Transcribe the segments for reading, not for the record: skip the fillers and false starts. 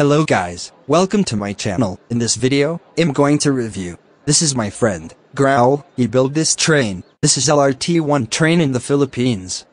Hello guys, welcome to my channel. In this video, I'm going to review. This is my friend, Growl. He built this train. This is LRT 1 train in the Philippines.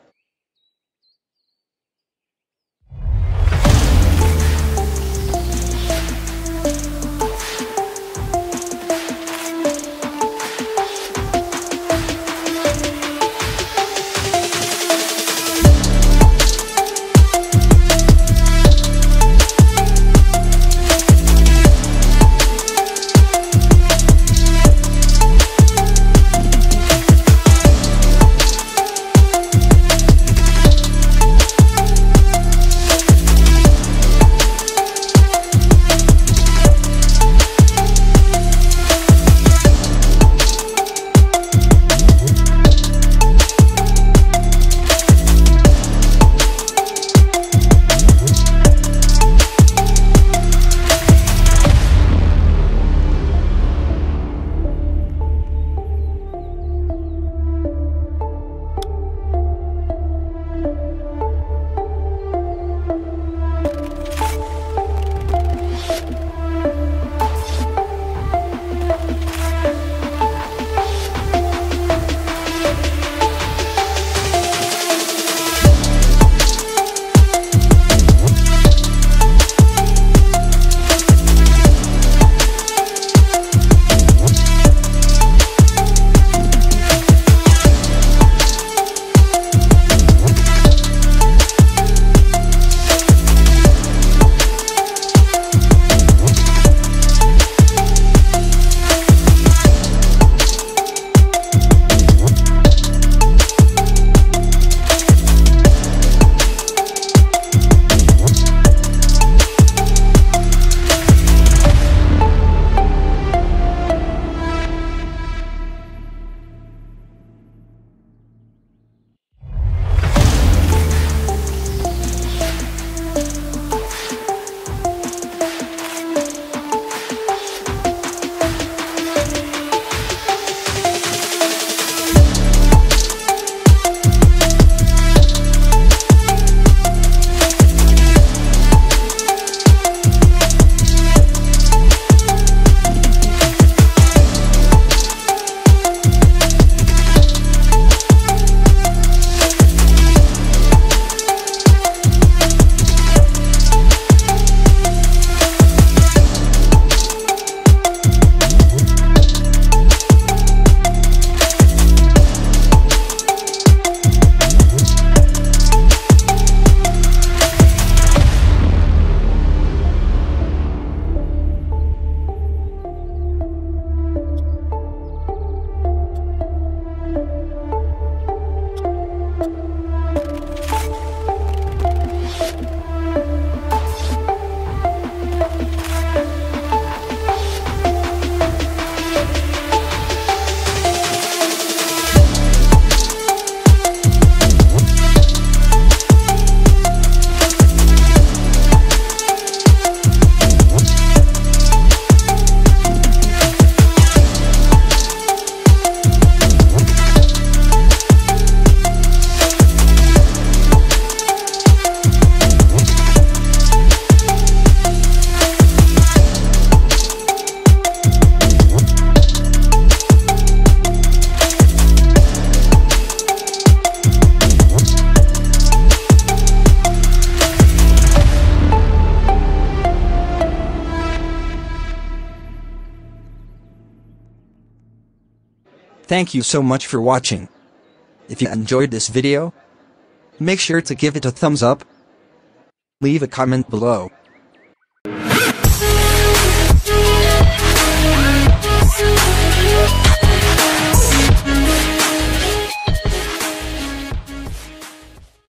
Thank you so much for watching. If you enjoyed this video, make sure to give it a thumbs up. Leave a comment below.